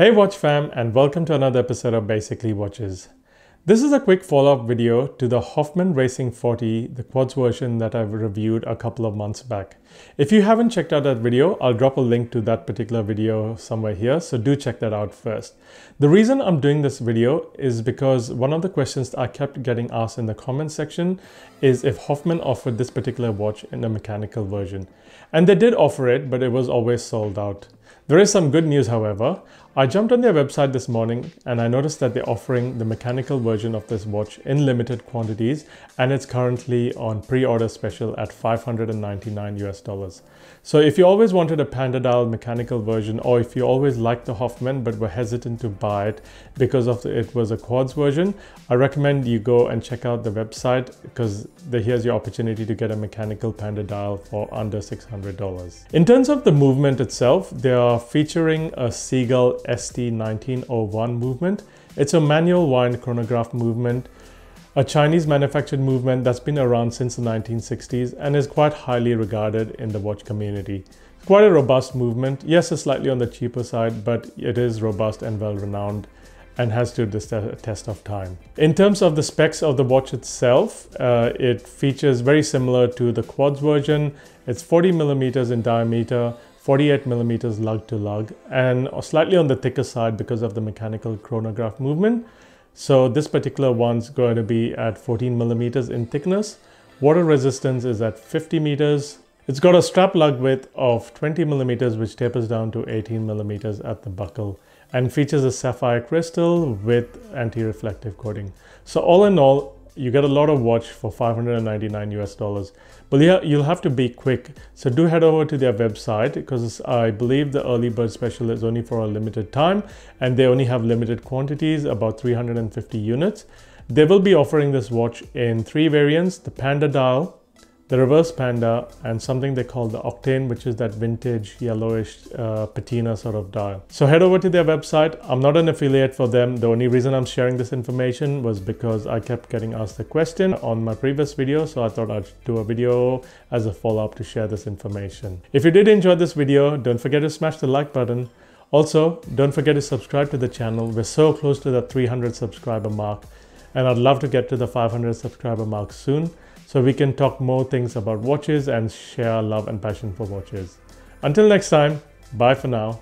Hey watch fam, and welcome to another episode of Basically Watches. This is a quick follow-up video to the Hoffman Racing 40, the quads version that I've reviewed a couple of months back. If you haven't checked out that video, I'll drop a link to that particular video somewhere here, so do check that out first. The reason I'm doing this video is because one of the questions I kept getting asked in the comment section is if Hoffman offered this particular watch in a mechanical version. And they did offer it, but it was always sold out. There is some good news, however. I jumped on their website this morning and I noticed that they're offering the mechanical version of this watch in limited quantities, and it's currently on pre-order special at $599 US. So if you always wanted a Panda Dial mechanical version, or if you always liked the Hoffman but were hesitant to buy it because of it was a quads version, I recommend you go and check out the website, because here's your opportunity to get a mechanical Panda Dial for under $600. In terms of the movement itself, they are featuring a Seagull ST1901 movement. It's a manual wind chronograph movement, a Chinese manufactured movement that's been around since the 1960s and is quite highly regarded in the watch community. Quite a robust movement. Yes, it's slightly on the cheaper side, but it is robust and well renowned and has stood the test of time. In terms of the specs of the watch itself, it features very similar to the quads version. It's 40mm in diameter, 48mm lug to lug, and slightly on the thicker side because of the mechanical chronograph movement. So this particular one's going to be at 14mm in thickness. Water resistance is at 50 meters. It's got a strap lug width of 20mm, which tapers down to 18mm at the buckle, and features a sapphire crystal with anti-reflective coating. So all in all, you get a lot of watch for $599 US. But yeah, you'll have to be quick. So do head over to their website, because I believe the early bird special is only for a limited time and they only have limited quantities, about 350 units. They will be offering this watch in three variants: the Panda Dial, the Reverse Panda, and something they call the Octane, which is that vintage yellowish patina sort of dial. So head over to their website. I'm not an affiliate for them. The only reason I'm sharing this information was because I kept getting asked the question on my previous video, so I thought I'd do a video as a follow-up to share this information. If you did enjoy this video, don't forget to smash the like button. Also, don't forget to subscribe to the channel. We're so close to the 300 subscriber mark, and I'd love to get to the 500 subscriber mark soon, so we can talk more things about watches and share love and passion for watches. Until next time, bye for now.